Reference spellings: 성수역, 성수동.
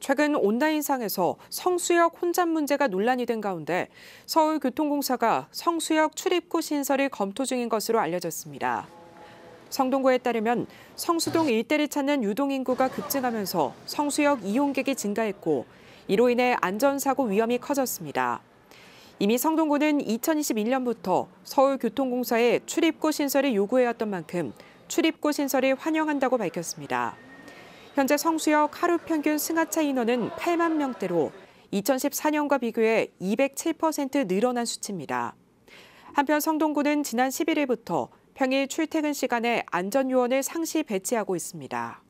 최근 온라인상에서 성수역 혼잡 문제가 논란이 된 가운데 서울교통공사가 성수역 출입구 신설을 검토 중인 것으로 알려졌습니다. 성동구에 따르면 성수동 일대를 찾는 유동인구가 급증하면서 성수역 이용객이 증가했고 이로 인해 안전사고 위험이 커졌습니다. 이미 성동구는 2021년부터 서울교통공사에 출입구 신설을 요구해왔던 만큼 출입구 신설을 환영한다고 밝혔습니다. 현재 성수역 하루 평균 승하차 인원은 8만 명대로 2014년과 비교해 207% 늘어난 수치입니다. 한편 성동구는 지난 11일부터 평일 출퇴근 시간에 안전요원을 상시 배치하고 있습니다.